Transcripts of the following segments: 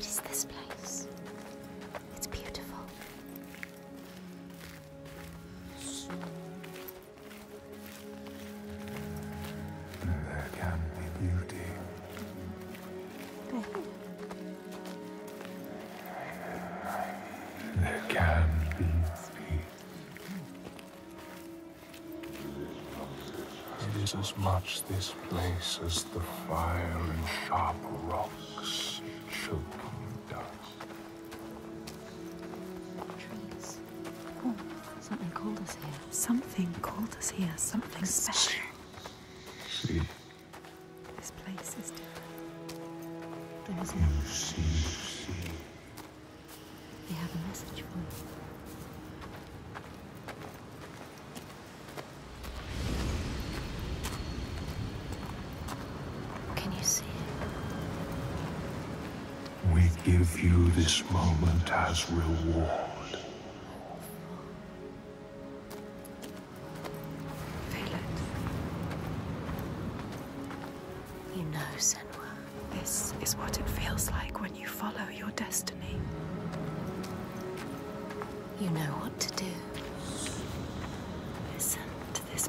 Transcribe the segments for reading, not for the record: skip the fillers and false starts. What is this place? It's beautiful. There can be beauty. Good. There can be peace. It is as much this place as the fire and sharp rocks. Trees. Oh, something called us here. Something called us here. Something special. See. This place is different. There is nothing. See. They have a message for me. Give you this moment as reward. Valen. You know, Senua, this is what it feels like when you follow your destiny. You know what to do. Listen to this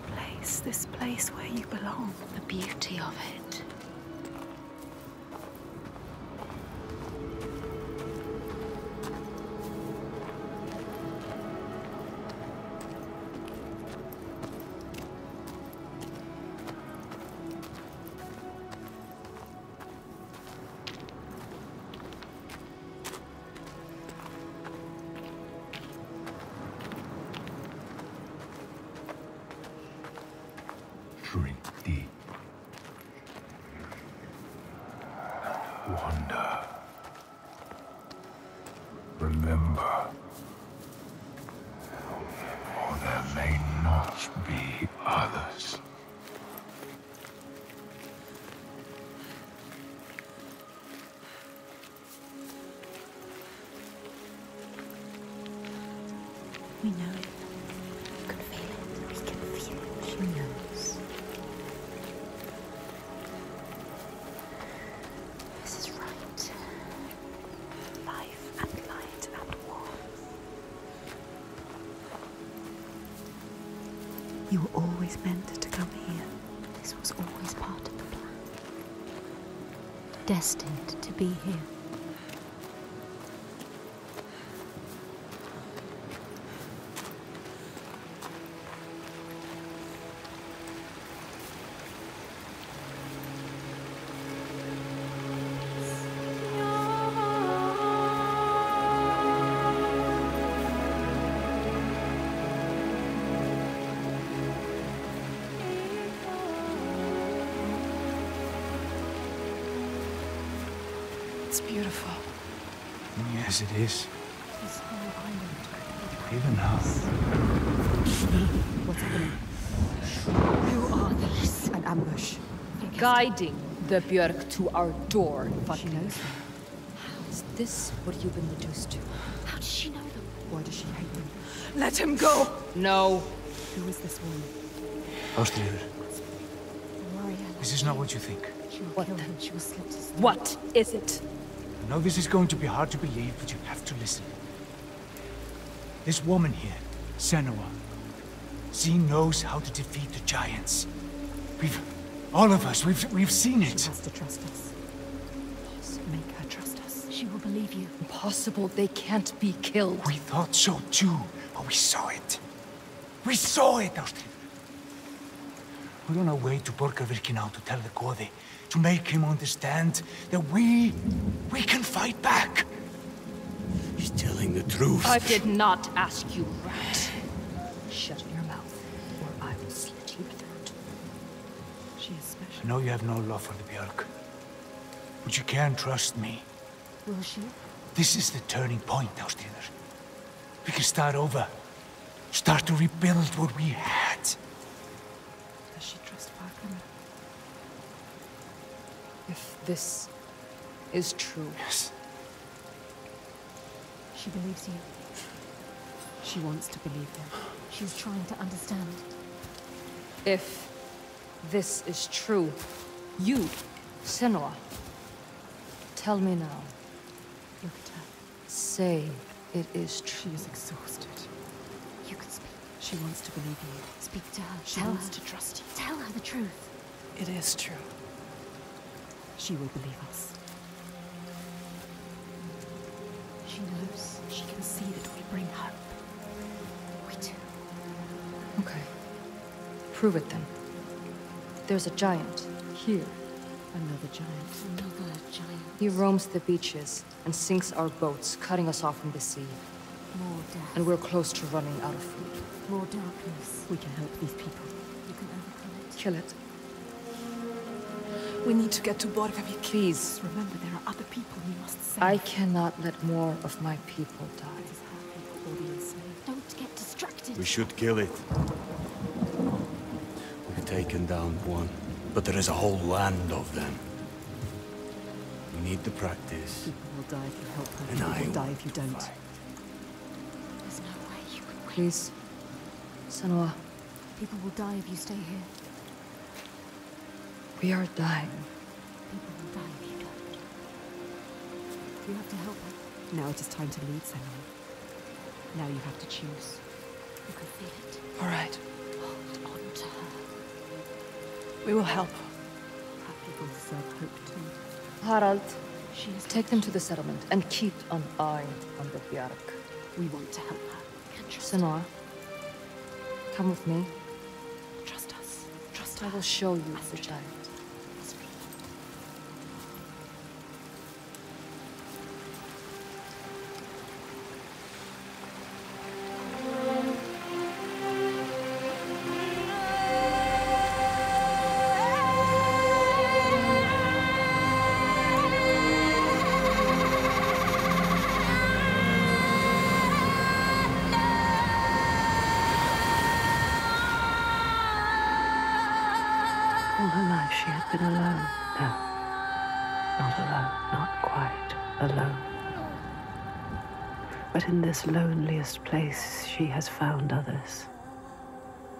place where you belong. The beauty of it. We know it. We can feel it. We can feel it. She knows. This is right. Life and light and warmth. You were always meant to come here. This was always part of the plan. Destined to be here. It's beautiful. Yes, it is. This whole island. Even us. What's happening? Who are these? An ambush. Guiding the Bjork to our door. But she knows them. How is this what you've been reduced to? How does she know them? Why does she hate them? Let him go! No. Who is this woman? Ástríðr. This is not what you think. What then? What is it? I know this is going to be hard to believe, but you have to listen. This woman here, Senua, she knows how to defeat the giants. All of us, we've seen it. She has to trust us. So make her trust us. She will believe you. Impossible, they can't be killed. We thought so too, but we saw it. We saw it, Ástríðr. We're on our way to Borgavarki now to tell the Kode, to make him understand that we can fight back. He's telling the truth. I did not ask you, rat. Shut your mouth, or I will slit you without. She is special. I know you have no love for the Bjork, but you can trust me. Will she? This is the turning point, Ástríðr. We can start over. Start to rebuild what we had. Does she trust Fakrima? If this is true... Yes. She believes you. She wants to believe you. She's trying to understand. If this is true, you, Senua, tell me now. Look at her. Say it is true. She is exhausted. You can speak. She wants to believe you. Speak to her. She wants to trust you. Tell her the truth. It is true. She will believe us. She knows. She can see that we bring hope. We do. Okay. Prove it then. There's a giant here. Another giant. Another giant. He roams the beaches and sinks our boats, cutting us off from the sea. More death. And we're close to running out of food. More darkness. We can help these people. You can overcome it. Kill it. We need to get to Borgavarki. Please. Remember, there are other people we must save. I cannot let more of my people die. Don't get distracted. We should kill it. We've taken down one. But there is a whole land of them. You need the practice. People will die if you help them, and I will die if you don't. There's no way you can win. Please, Senua. People will die if you stay here. We are dying. People will die if you don't. You have to help her. Now it is time to lead, Senua. Now you have to choose. You can feel it. All right. Hold on to her. We will help. Our people deserve hope too. Harald, take them to the settlement and keep an eye on the Bjork. We want to help her. Senua, come with me. Trust us. Trust her. I will show you the child. In this loneliest place, she has found others,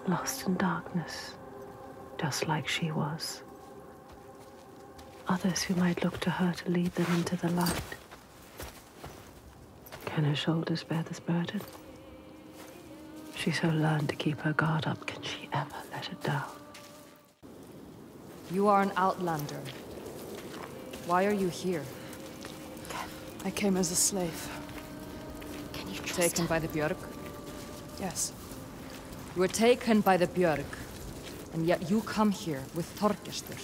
lost in darkness, just like she was. Others who might look to her to lead them into the light. Can her shoulders bear this burden? She so learned to keep her guard up. Can she ever let it down? You are an outlander. Why are you here? I came as a slave. Taken by the Bjork? Yes. You were taken by the Bjork, and yet you come here with Þorgestr.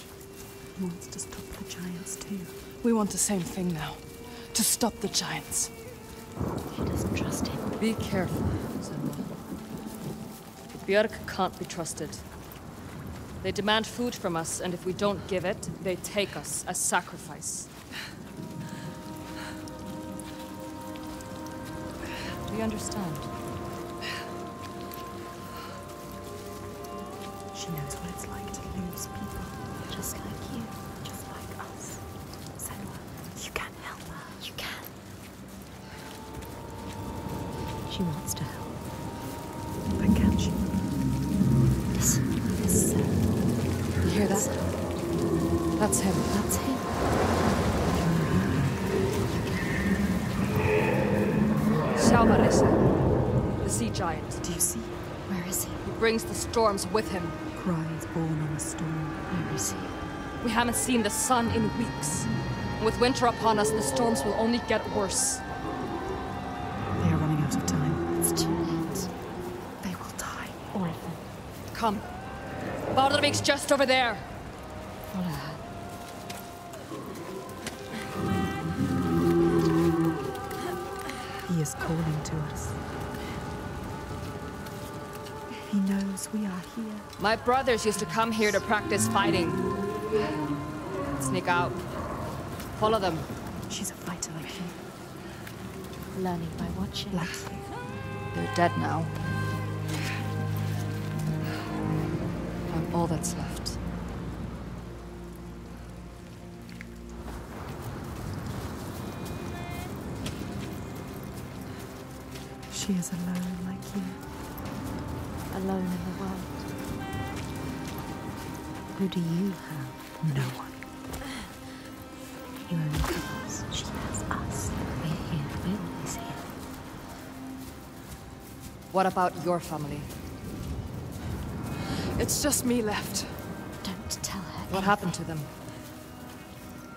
He wants to stop the giants too. We want the same thing now. To stop the giants. He doesn't trust him. Be careful, Senua. The Bjork can't be trusted. They demand food from us, and if we don't give it, they take us as sacrifice. We understand. She knows what it's like to lose people. Just like you. Just like us. Senua, you can help her. You can. She wants to help. But can she? Listen. Listen. You hear that? That's him. That's him. Shelvarisan, the sea giant. Do you see? Where is he? He brings the storms with him. Cry is born on a storm. Where is he? We haven't seen the sun in weeks. And with winter upon us, the storms will only get worse. They are running out of time. It's too late. They will die. All of them. Come. Bárðarvik's just over there. Follow her. He is calling to us. He knows we are here. My brothers used to come here to practice fighting. Sneak out. Follow them. She's a fighter like you. Learning by watching. Like you. They're dead now. I'm all that's left. She is alone like you. Alone in the world. Who do you have? No one. You only have us. She has us. We What about your family? It's just me left. Don't tell her. What happened to them?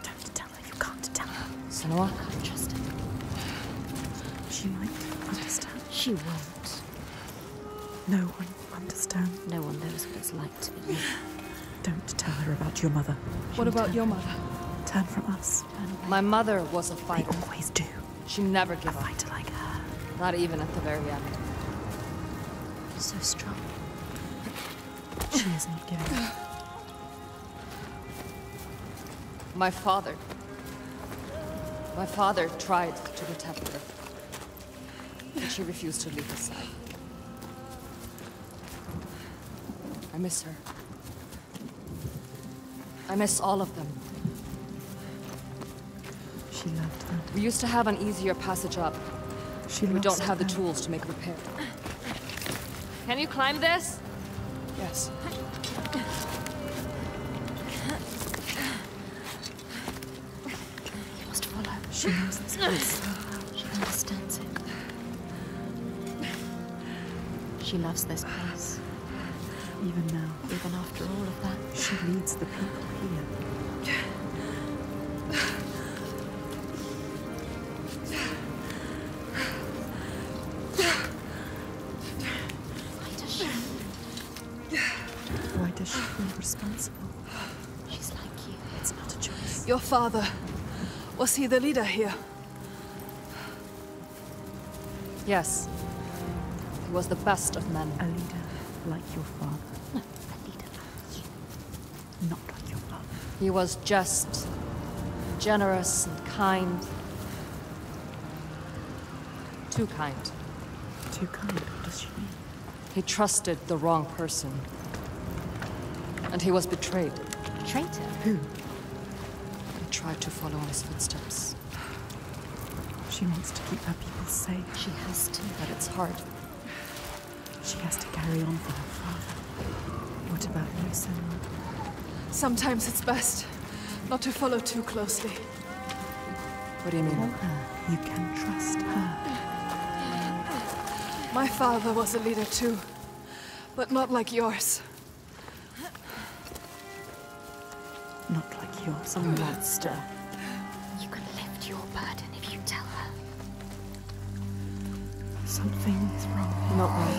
Don't tell her. You can't tell her. Senua? I can't trust her. She might understand. She won't. No one understands. No one knows what it's like to be you. Don't tell her about your mother. What about your mother? Turn from us. Turn away. My mother was a fighter. They always do. She never gave up. A fighter like her. Not even at the very end. So strong. She is not giving up. My father tried to protect her. But she refused to leave his side. I miss her. I miss all of them. She loved them. We used to have an easier passage up. We don't have the tools to make repair. Can you climb this? Yes. You must follow. She knows this place. She understands it. She loves this place. Even now. Even after all of that. She leads the people here. She's like you. It's not a choice. Your father, was he the leader here? Yes. He was the best of men. A leader like your father. No, a leader like you. Not like your father. He was just, generous and kind. Too kind. Too kind? What does she mean? He trusted the wrong person. And he was betrayed. Betrayed? Who? He tried to follow in his footsteps. She wants to keep her people safe. She has to. But it's hard. She has to carry on for her father. What about you, Senua? Sometimes it's best not to follow too closely. What do you mean? You can trust her. My father was a leader too, but not like yours. Not like yours, a monster. You can lift your burden if you tell her. Something is wrong. Not right.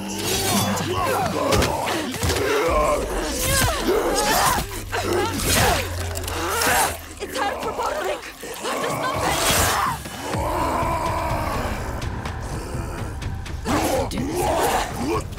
It's time for Bárðarvik! I just love it! Do this. That's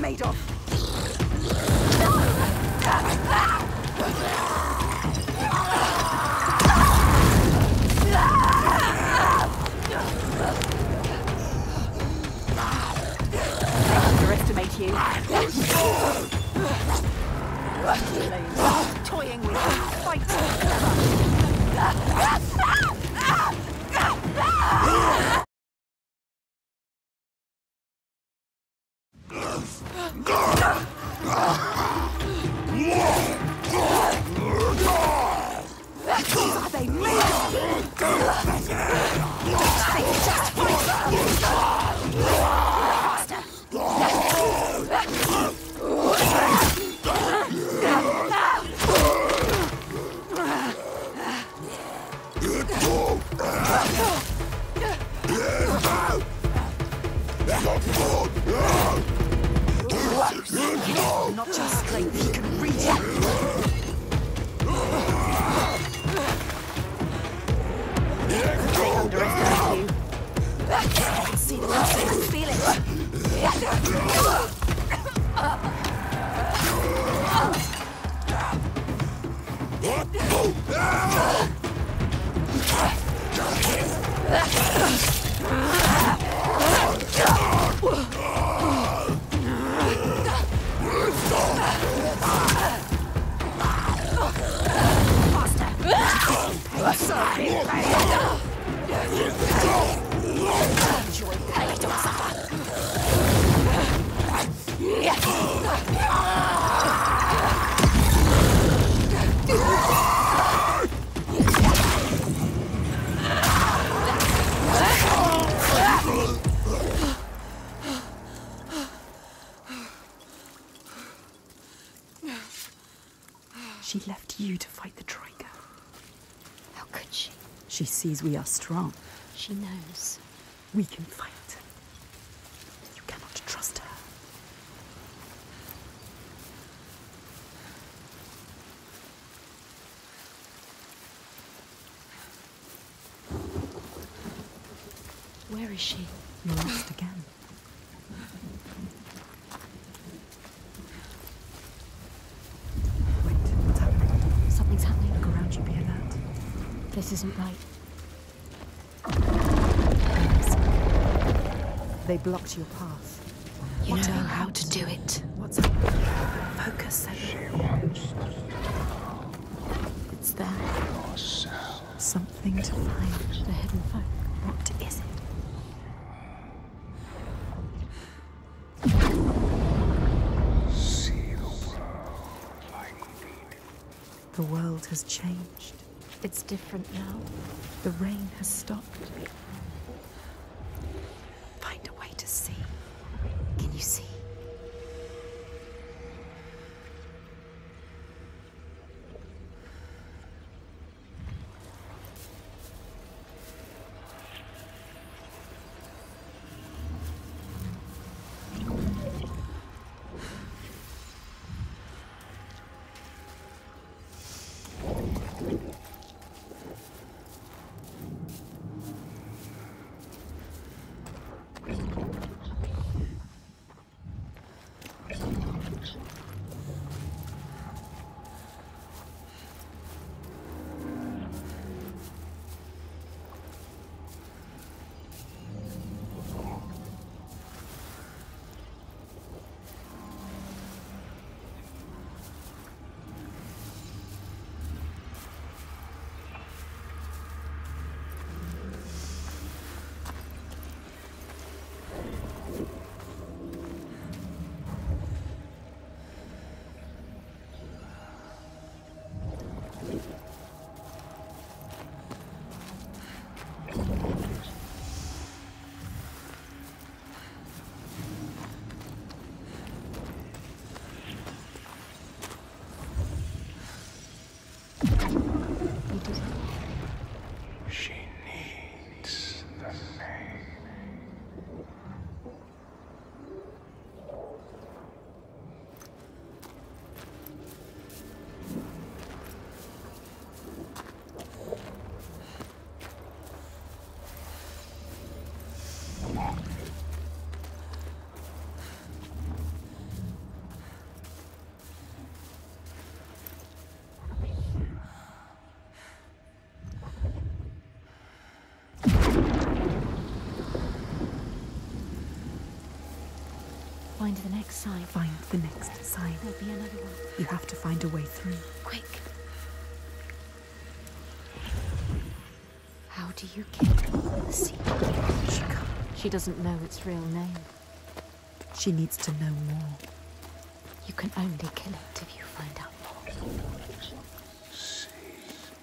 made of. Toying with not just claim he can read it. I can see the monster and feel it. Enjoy pain, don't suffer. She left you to fight the Triker. How could she? She sees we are strong. She knows. We can fight. You cannot trust her. Where is she? You're lost again. Wait, what's happening? Something's happening. Look around you, be alert. This isn't right. They blocked your path. You know how to do it. What's up? Focus. She wants to know. It's there. Yourself. Something to find. The hidden folk. What is it? See the world like we need it. The world has changed. It's different now. The rain has stopped. Find the next sign. Find the next sign. There'll be another one. You have to find a way through. Quick. How do you get the secret? She doesn't know its real name. She needs to know more. You can only kill it if you find out more.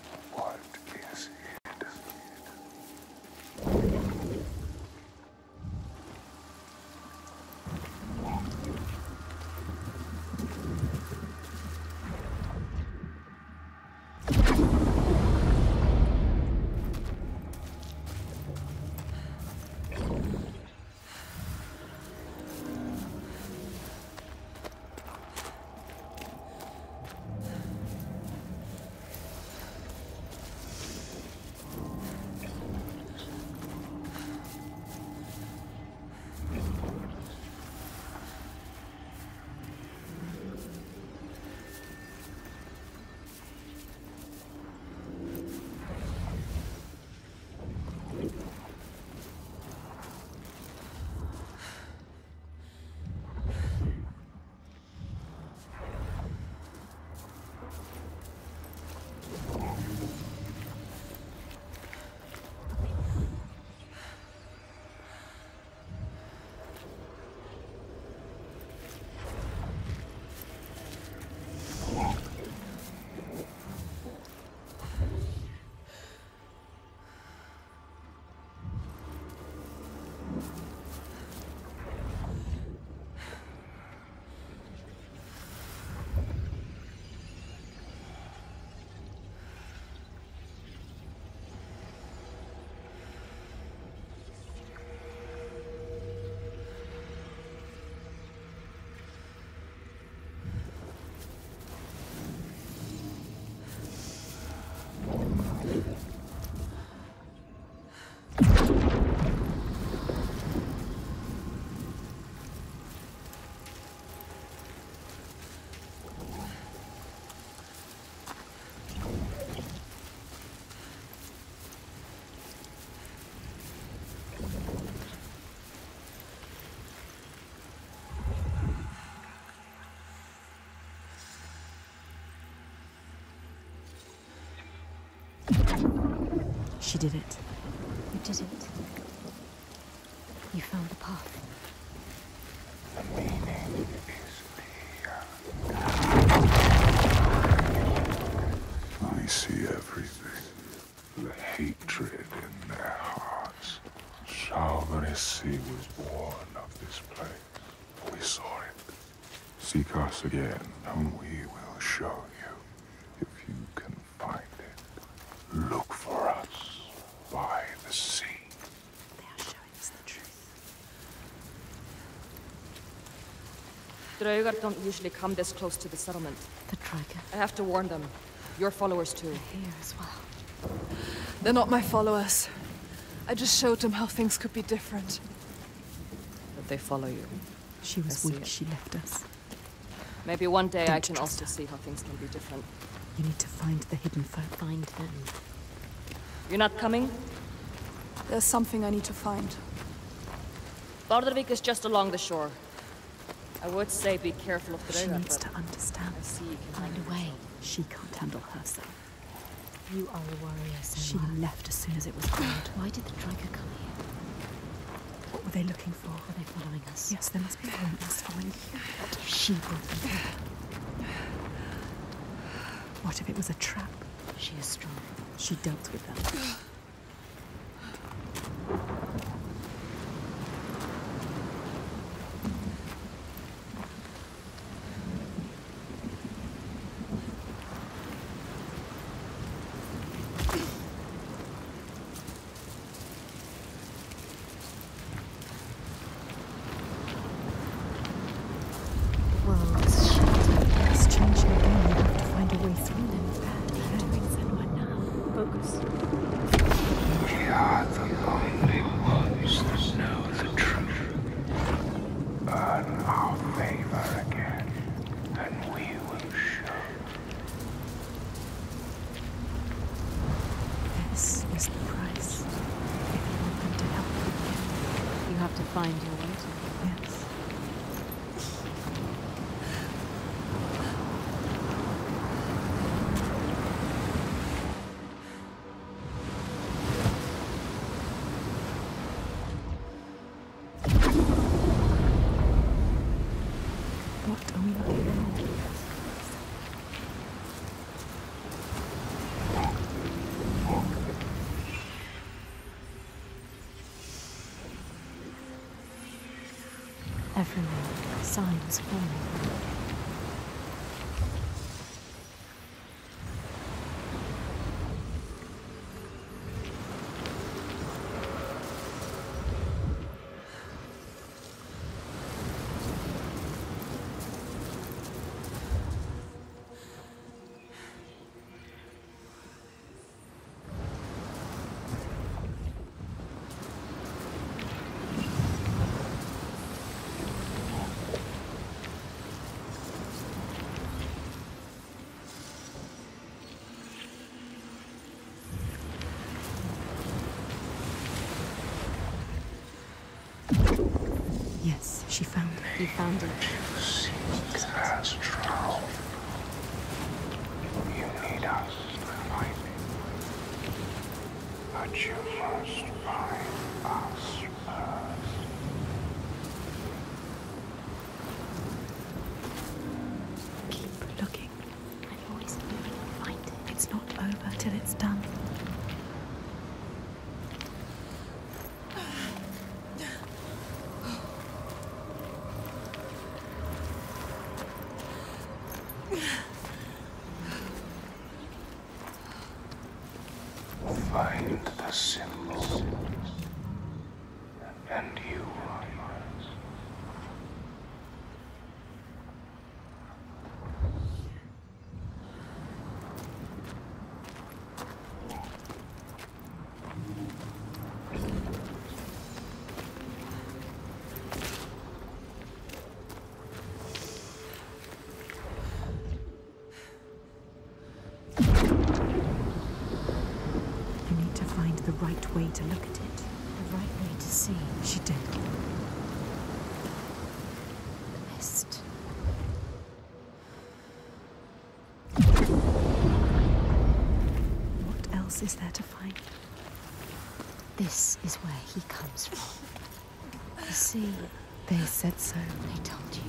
See what is hidden. She did it. You did it. You found the path. The meaning is here. I see everything. The hatred in their hearts. Shelvarisan was born of this place. We saw it. Seek us again, and we will show you. If you can find it, look for us. By the sea. They are showing us the truth. Draugar don't usually come this close to the settlement. The Triker. I have to warn them. Your followers too. They're here as well. They're not my followers. I just showed them how things could be different. But they follow you. She was weak. She left us. Maybe one day I can also see how things can be different. You need to find the hidden folk. Find them. You're not coming? There's something I need to find. Bárðarvik is just along the shore. I would say be careful of the river. She needs to understand. I see you can find a way. She can't handle herself. You are a warrior, Senua. She left as soon as it was cold. Why did the Triker come here? What were they looking for? Are they following us? Yes, they must be following us. She brought them here. What if it was a trap? She is strong. She dealt with them. Find your way to. Yes. Everywhere, signs forming. Yes, she found it. He found it. It has drowned. You need us to find it. But you must find us first. Keep looking. I always keep find it. It's not over till it's done. Right way to look at it, the right way to see. She did. Mist. What else is there to find? This is where he comes from. You see, they said so. They told you.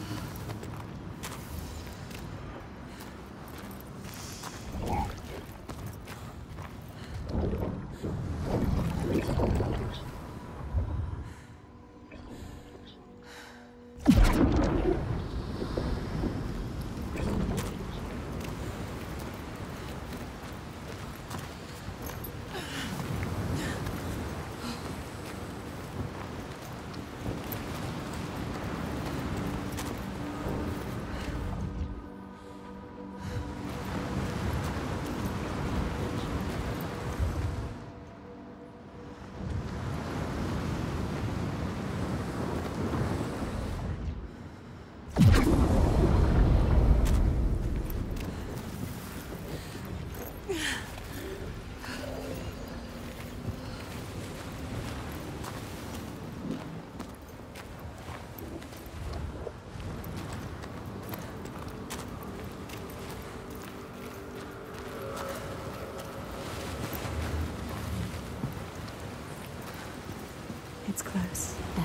It's close. There.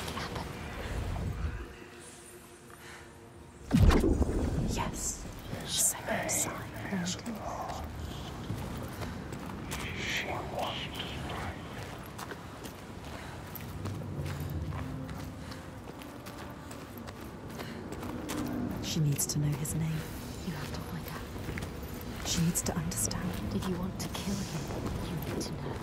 Make it happen. Yes. Second sign. She wants to find. She needs to know his name. You have to find out. She needs to understand. If you want to kill him, you need to know.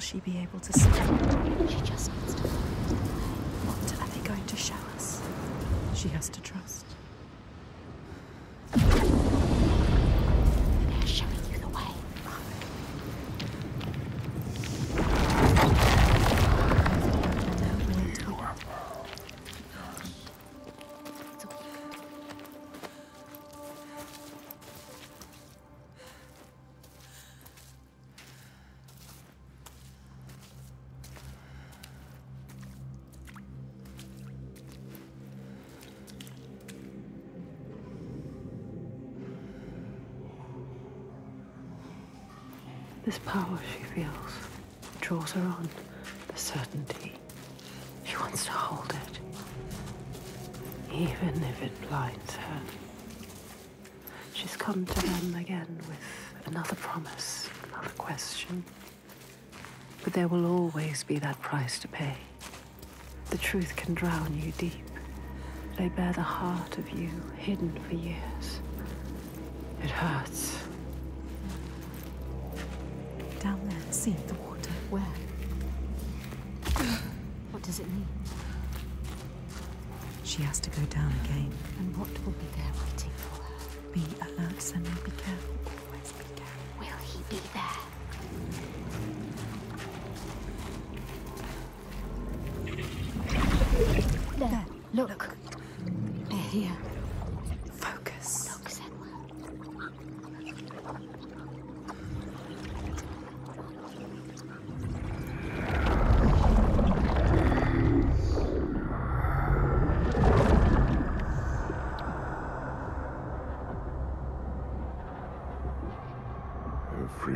will she be able to see? She just needs to find. What are they going to show us? She has to trust. This power she feels draws her on, the certainty. She wants to hold it, even if it blinds her. She's come to them again with another promise, another question. But there will always be that price to pay. The truth can drown you deep. They bear the heart of you, hidden for years. It hurts. Down there, see the water. Where? What does it mean? She has to go down again. And what will be there waiting for her? Be alert, Senua. Be careful. Always be careful. Will he be there? There. Look. They're here. Focus. Look, Senua.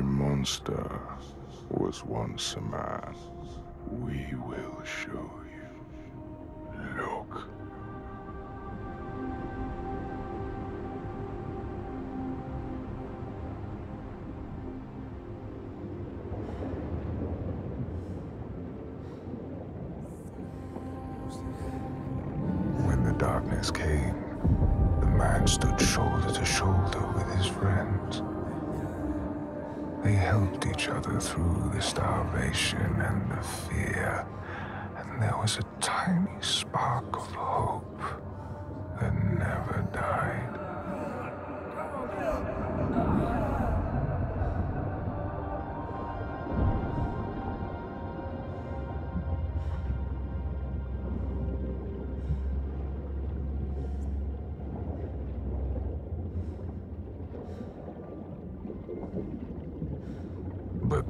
Monster was once a man. We will show you. Look. When the darkness came, the man stood shoulder to shoulder with his friends. They helped each other through the starvation and the fear, and there was a tiny spark of hope that never died.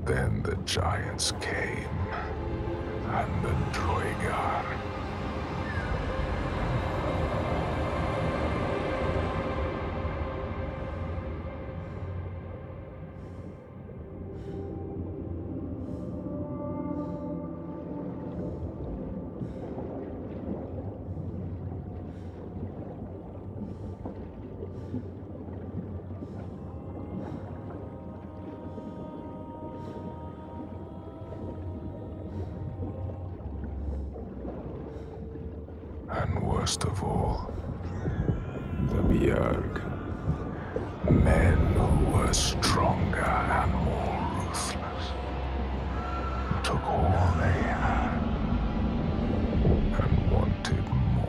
Then the giants came, and the Draugr. First of all, the Bjork, men who were stronger and more ruthless, took all they had and wanted more.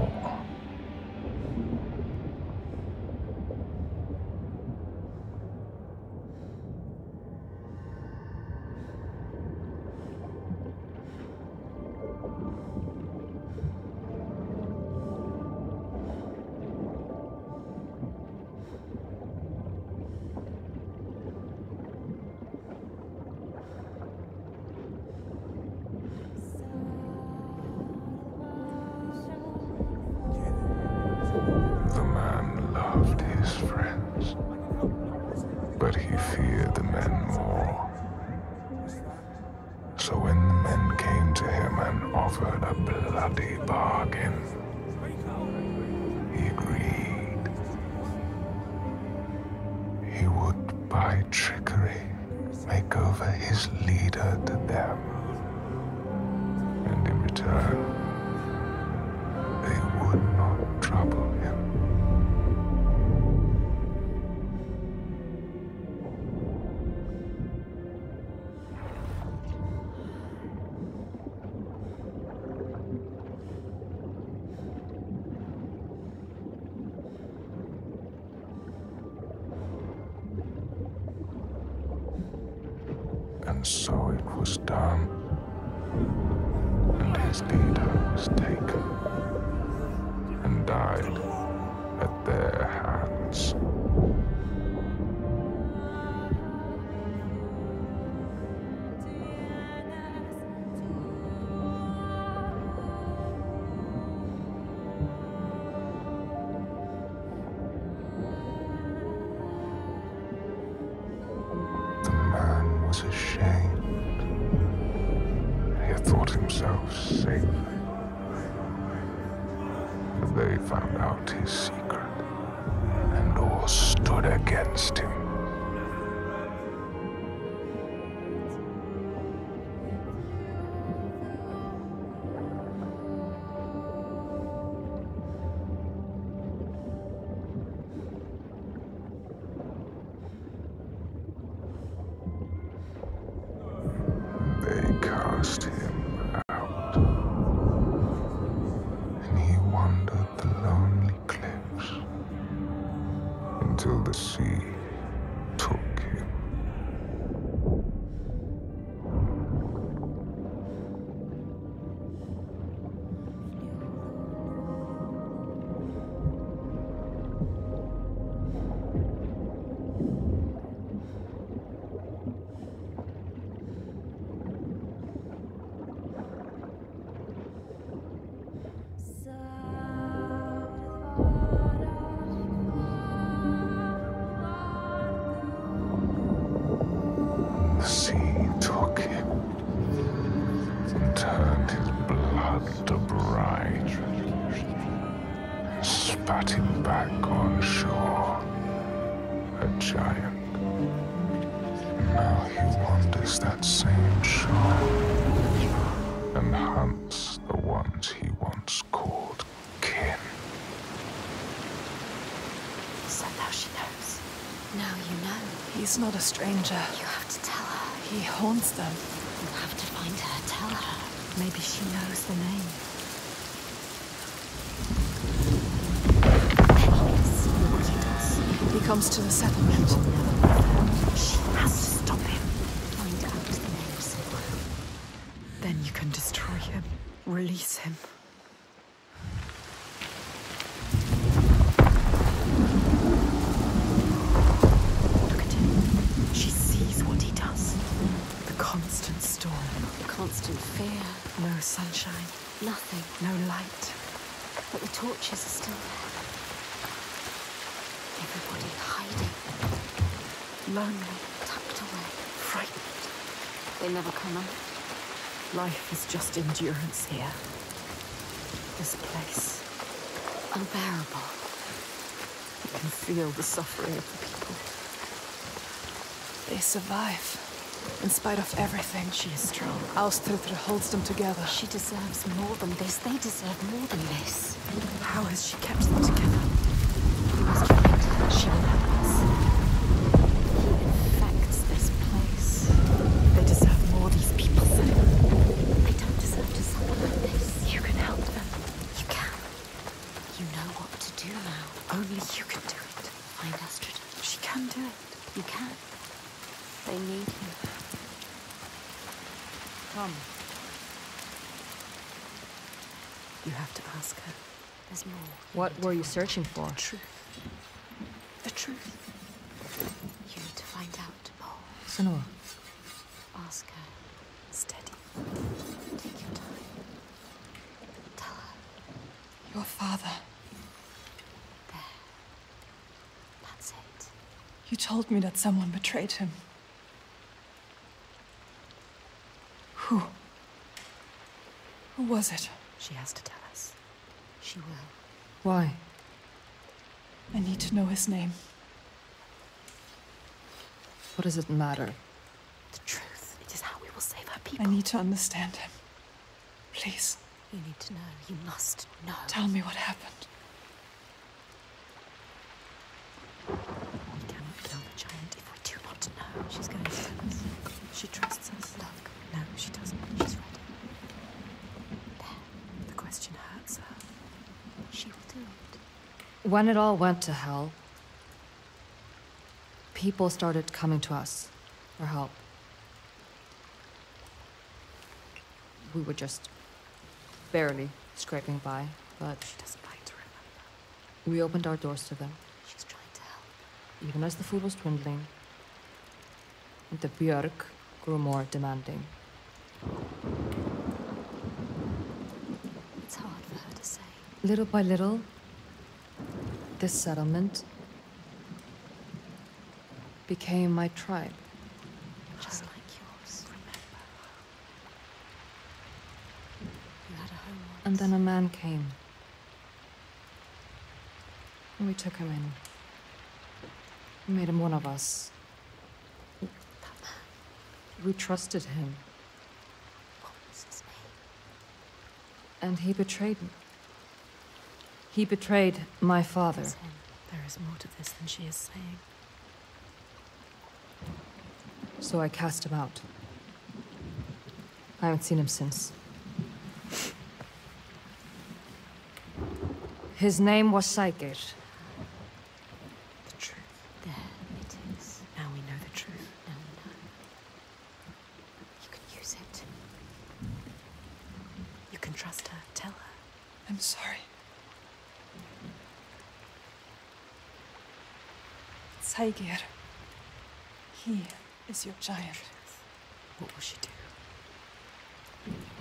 And so it was done, and his leader was taken and died at their hands. He's not a stranger. You have to tell her. He haunts them. You have to find her, tell her. Maybe she knows the name. He comes to the settlement. She has to stop him. Find out the name somewhere. Then you can destroy him. Release him. Constant fear. No sunshine. Nothing. No light. But the torches are still there. Everybody hiding. Lonely. Tucked away. Frightened. They never come out. Life is just endurance here. This place. Unbearable. You can feel the suffering of the people. They survive. In spite of everything, she is strong. Ástríðr holds them together. She deserves more than this. They deserve more than this. How has she kept them together? She will help us. He infects this place. They deserve more, these people. They don't deserve to suffer like this. You can help them. You can. You know what to do now. Only you can do it. Find Ástríðr. She can do it. You can. They need you. Come. You have to ask her. There's more. What were you searching for? The truth. The truth. You need to find out, Paul. Senua. Ask her. Steady. Take your time. Tell her. Your father. There. That's it. You told me that someone betrayed him. Who was it? She has to tell us. She will. Why? I need to know his name. What does it matter? The truth. It is how we will save our people. I need to understand him. Please. You need to know. You must know. Tell me what happened. We cannot kill the child if we do not know. She's going to tell us. She trusts us. Look. No, she doesn't. She's ready. There. The question hurts her. She will do it. When it all went to hell, people started coming to us for help. We were just barely scraping by, but she doesn't like to remember. We opened our doors to them. She's trying to help. Even as the food was dwindling, the Björk grew more demanding. It's hard for her to say. Little by little, this settlement became my tribe. Just like yours. Remember. You had a home once. And then a man came. And we took him in. We made him one of us. That man. We trusted him. What was his name? And he betrayed me. He betrayed my father. There is more to this than she is saying. So I cast him out. I haven't seen him since. His name was Sægeirr. The truth. There it is. Now we know the truth. Now we know. You can use it. You can trust her. Tell her. I'm sorry. Sægeirr. He is your giant. What will she do?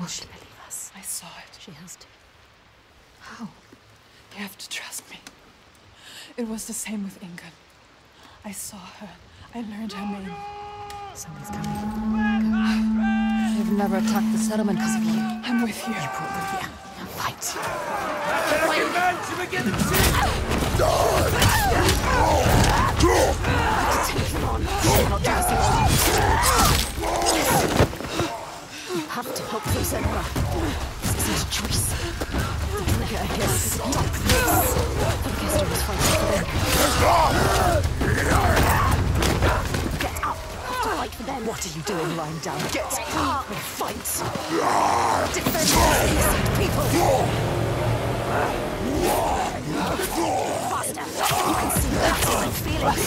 Will she believe us? I saw it. She has to. How? You have to trust me. It was the same with Inga. I saw her. I learned her name. Somebody's coming. They've never attacked the settlement because of you. I'm with you. You brought them here. Now fight. You have to help them, Senua. This isn't a choice. They'll get a hiss. Stop this. Thorgestr was fighting for them. Get up. You have to fight for them. What are you doing lying down? Get up and fight. Defend these people. Faster. You can see that's what I'm feeling.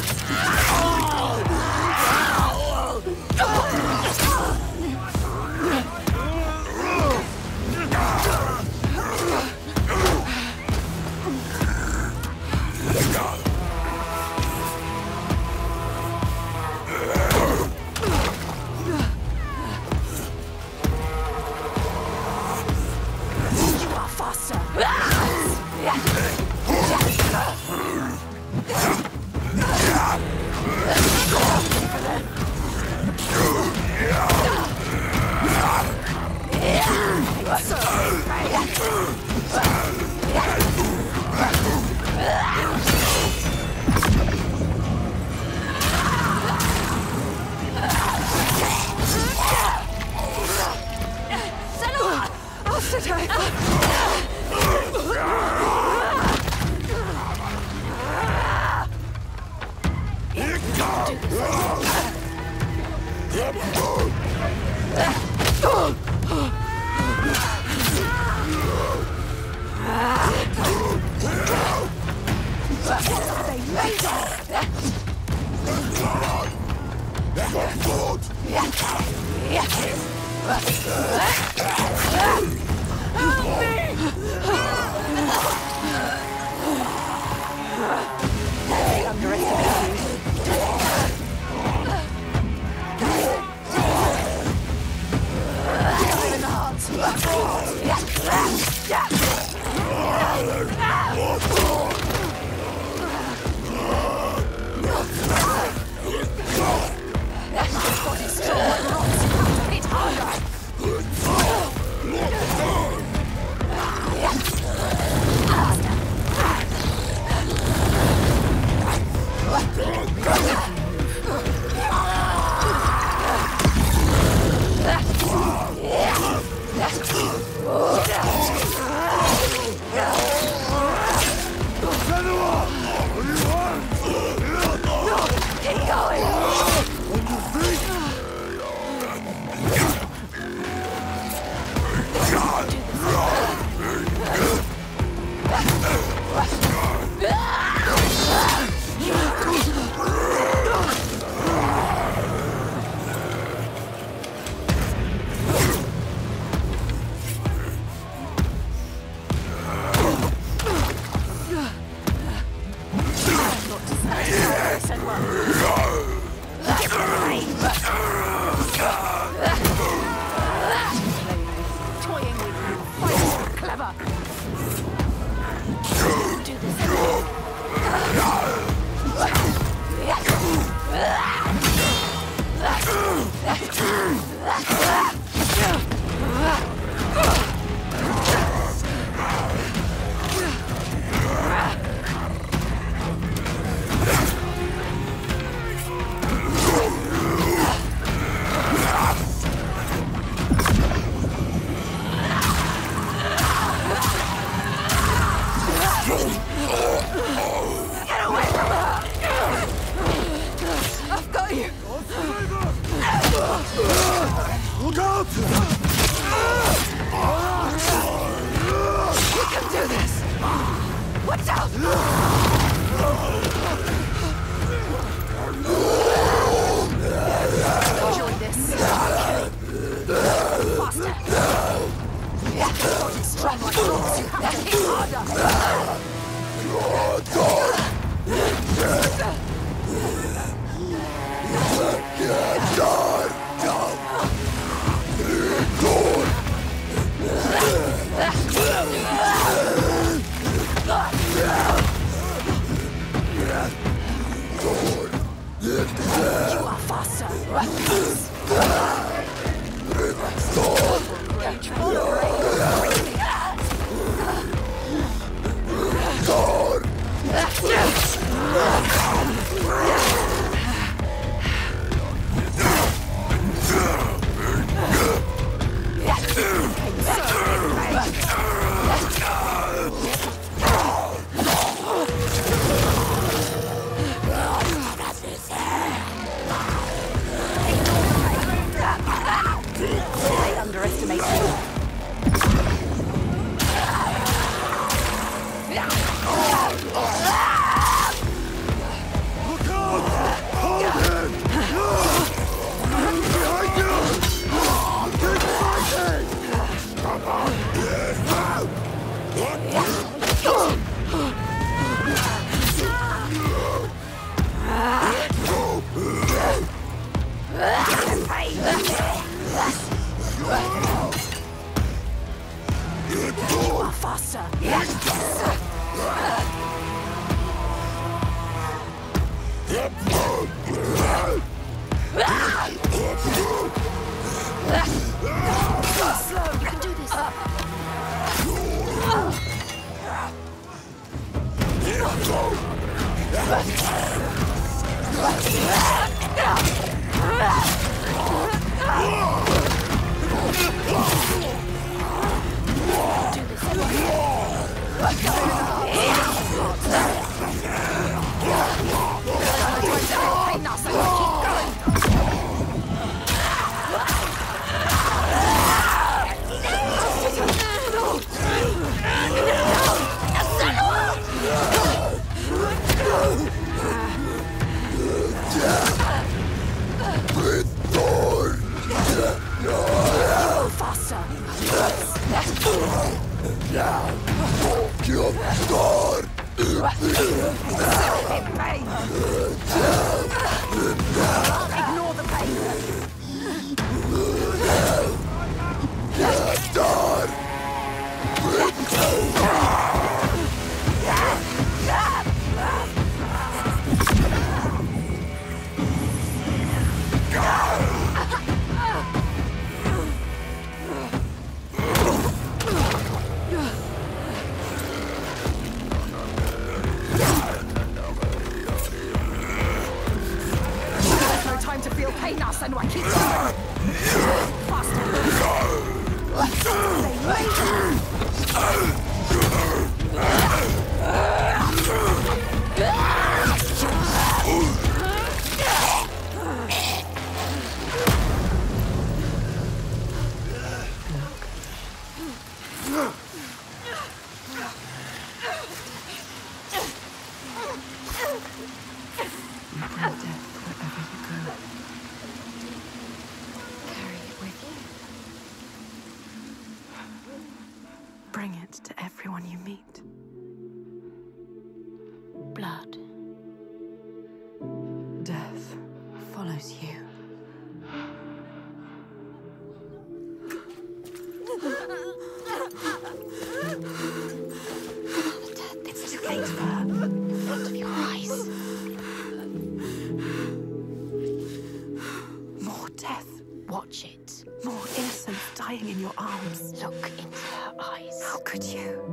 watch it. More innocents dying in your arms. Look into her eyes. How could you?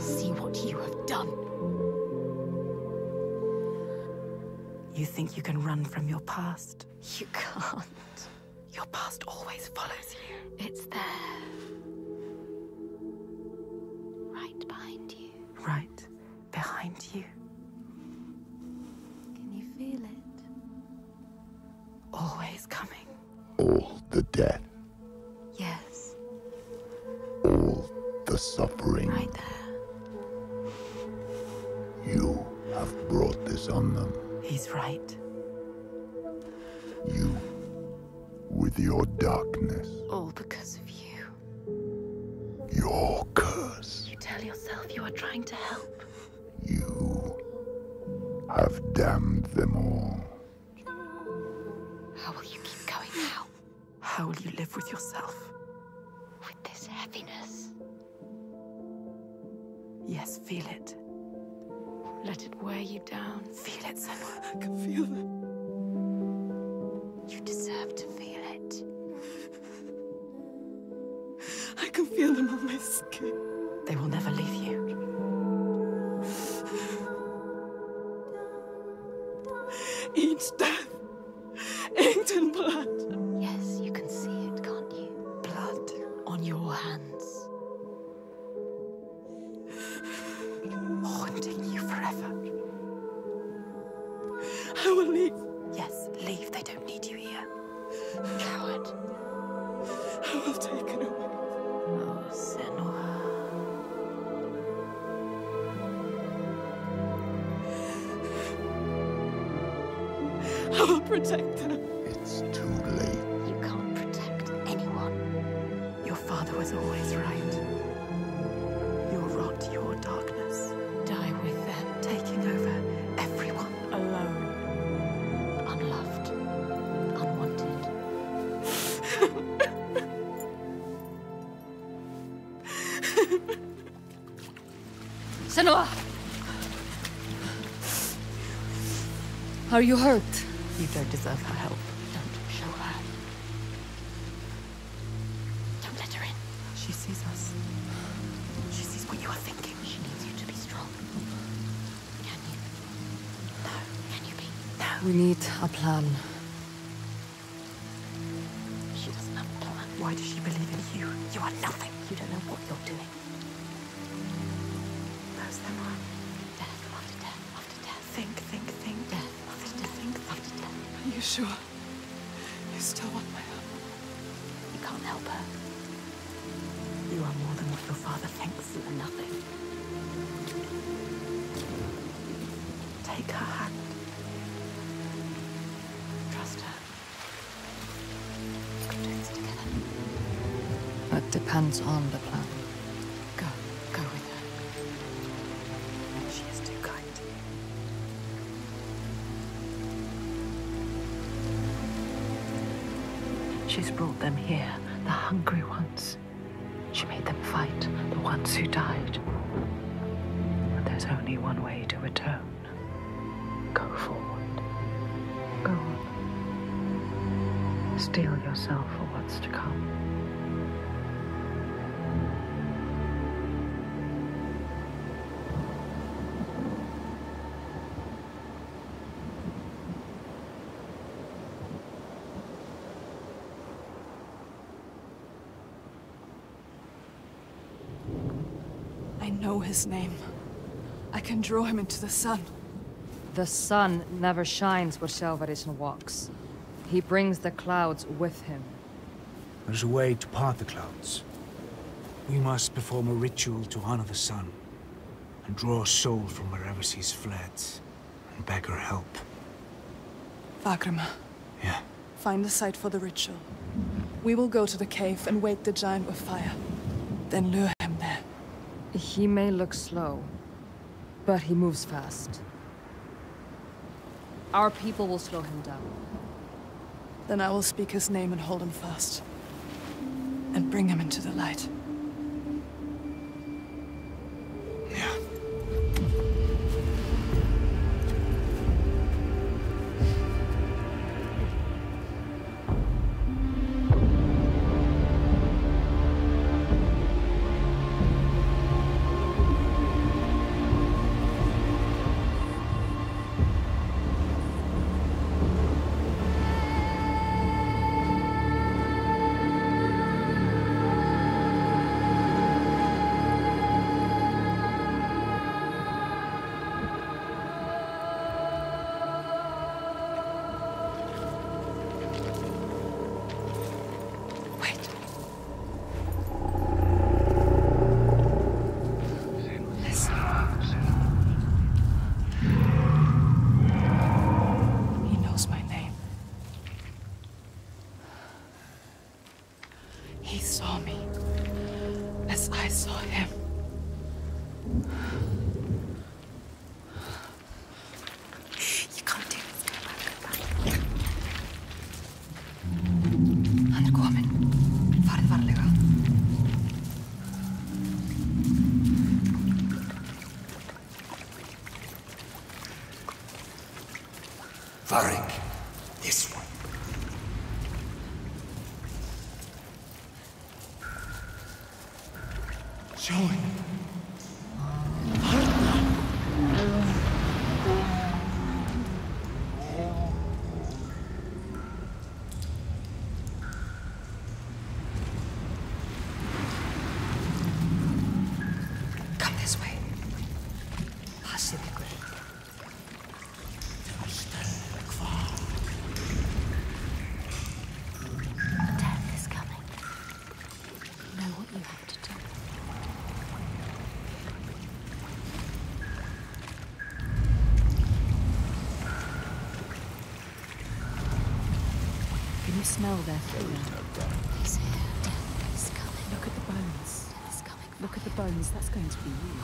See what you have done. You think you can run from your past? You can't. Your past always follows you. It's there. Right behind you. Right behind you. Can you feel it? Always coming. All the death. Yes. All the suffering. Right there. You have brought this on them. He's right. You. With your darkness. All because of you. Your curse. You tell yourself you are trying to help. You have damned them all. How will you keep going now? How will you live with yourself? With this heaviness? Yes, feel it. Let it wear you down. Feel it, Senua. I can feel it. You deserve to feel. I can feel them on my skin. They will never leave you. Each death, inked in blood. Yes, you can see it, can't you? Blood on your hands. Haunting you forever. I will leave. Yes, leave. They don't need you here. Coward. I will take it away. Oh, Senua. I will protect them. It's too late. You can't protect anyone. Your father was always right. Your rot, your darkness. Die with them, taking over everyone. Alone. Unloved. Unwanted. Senua! Are you hurt? You don't deserve her help. Don't show her. Don't let her in. She sees us. She sees what you are thinking. She needs you to be strong. Can you? No. Can you be? No. We need a plan. She doesn't have a plan. Why does she believe in you? You are nothing. You don't know what you're doing. Senua. Death after death after death. Think. Death after death. Think after death. Are you sure? You still want my help? You can't help her. You are more than what your father thinks. You are nothing. Take her hand. Trust her. We can do this together. That depends on the plan. She's brought them here, the hungry ones. She made them fight, the ones who died. But there's only one way to atone. Go forward. Go on. Steel yourself for what's to come. His name. I can draw him into the sun. The sun never shines where Shelvarisan walks. He brings the clouds with him. There's a way to part the clouds. We must perform a ritual to honor the sun and draw a soul from wherever she's fled and beg her help. Fakrima. Yeah? Find a site for the ritual. We will go to the cave and wake the giant with fire. Then lure him there. He may look slow, but he moves fast. Our people will slow him down. Then I will speak his name and hold him fast. And bring him into the light. Yeah. Yes, I saw him. You can't do this. Go back. Hann er kominn. Farið varlega. Varg. This one. Join. Smell their food. He's here. Death is coming. Look at the bones. Death is coming. Look at the bones. That's going to be you.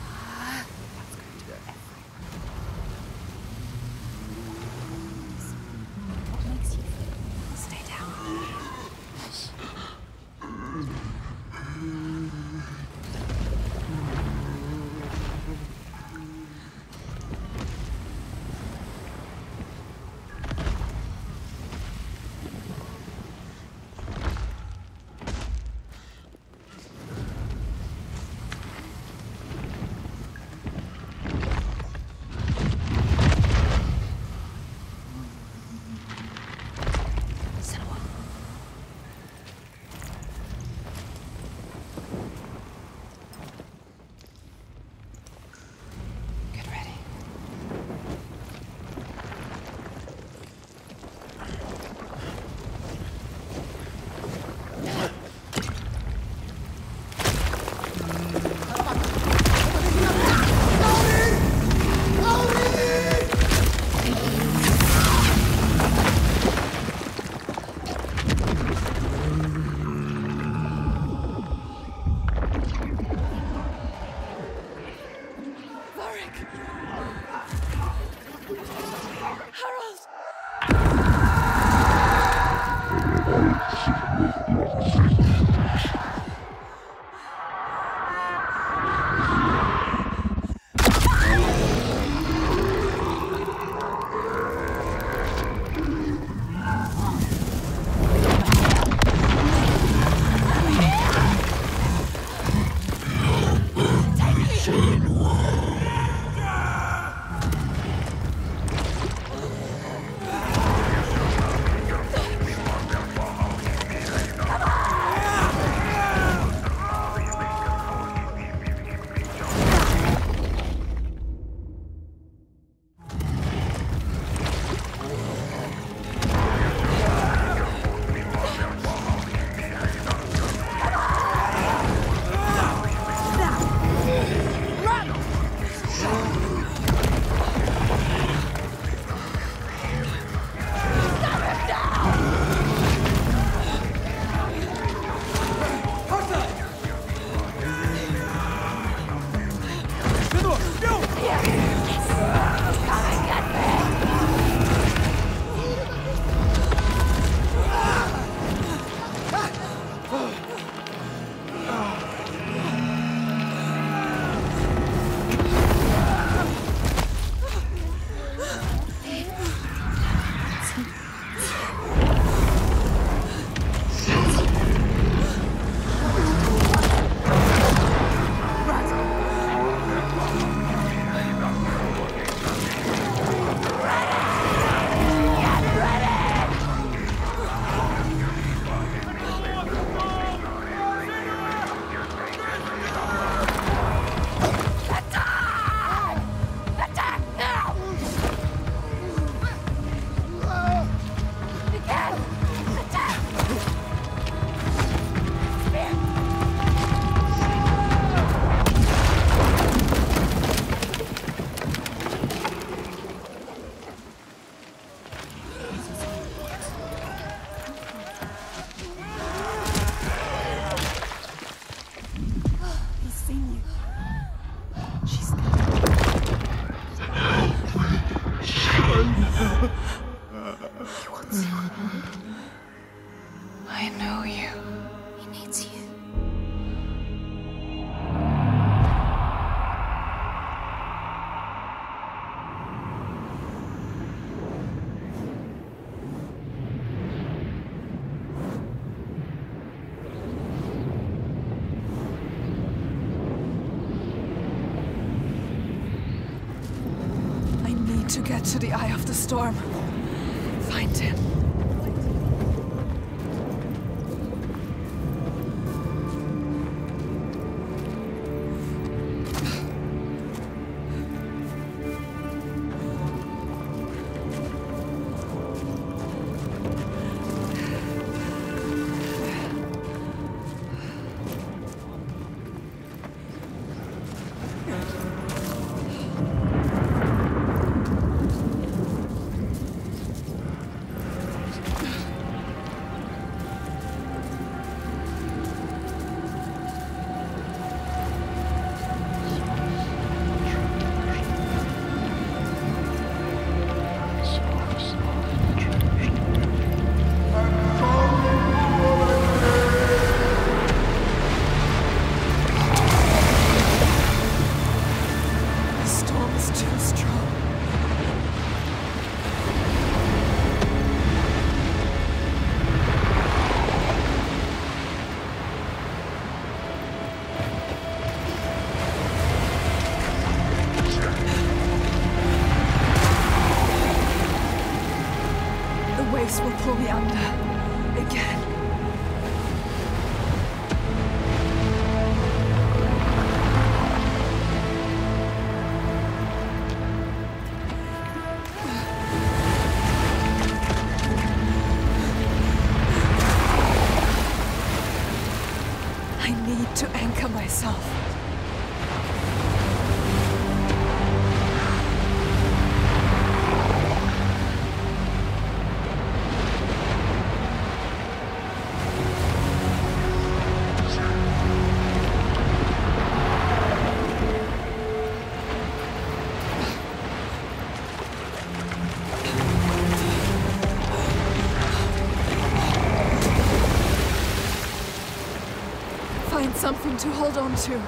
He wants you. I know you. He needs you. To get to the eye of the storm. Find him. Something to hold on to.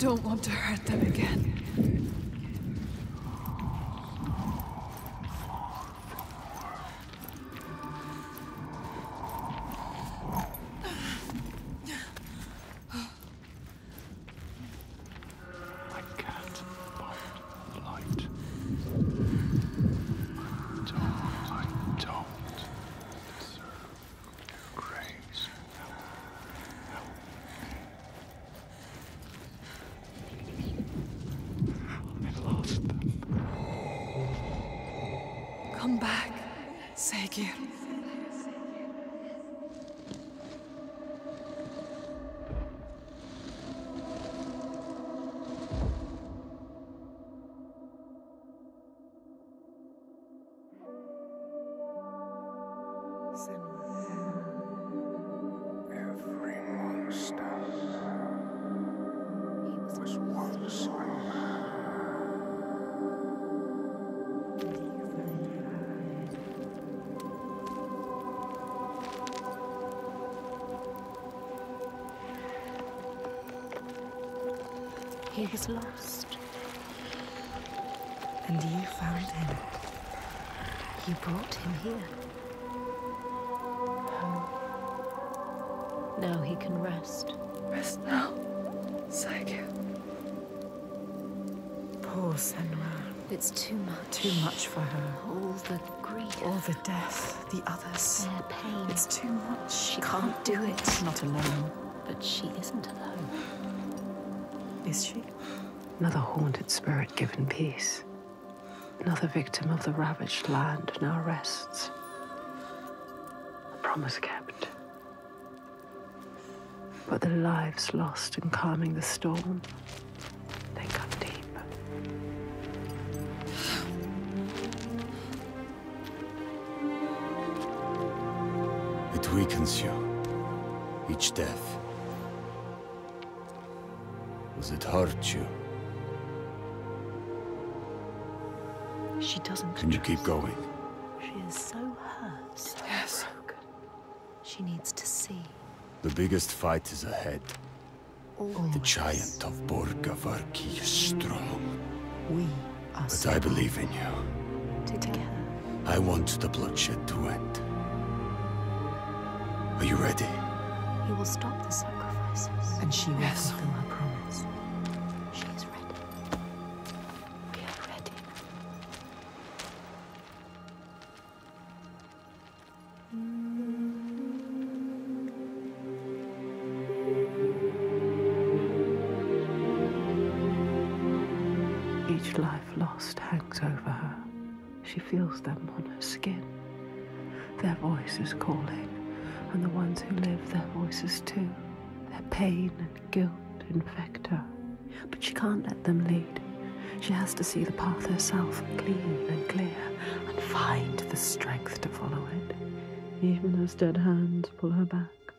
don't want to hurt them again. He was lost, and you found him. You brought him here. Home. Now he can rest. Rest now, Sægeirr. Poor Senua. It's too much. Too much for her. All the grief. All the death. The others. Their pain. It's too much. She can't do it. Not alone. But she isn't alone. Is she? Another haunted spirit given peace. Another victim of the ravaged land now rests. A promise kept. But the lives lost in calming the storm, they cut deep. It weakens you, each death. Does it hurt you? She doesn't. Can you keep going? She is so hurt, so yes. Broken. She needs to see. The biggest fight is ahead. Always. The giant of Borgavarki is strong. We are. But strong. I believe in you. Together. I want the bloodshed to end. Are you ready? He will stop the sacrifices. And she will fulfill her promise. She's ready. We are ready. Each life lost hangs over her. She feels them on her skin. Their voice is calling. And the ones who live, their voices too. Their pain and guilt infect her. But she can't let them lead. She has to see the path herself, clean and clear, and find the strength to follow it. Even as dead hands pull her back.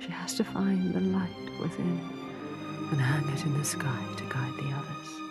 She has to find the light within and hang it in the sky to guide the others.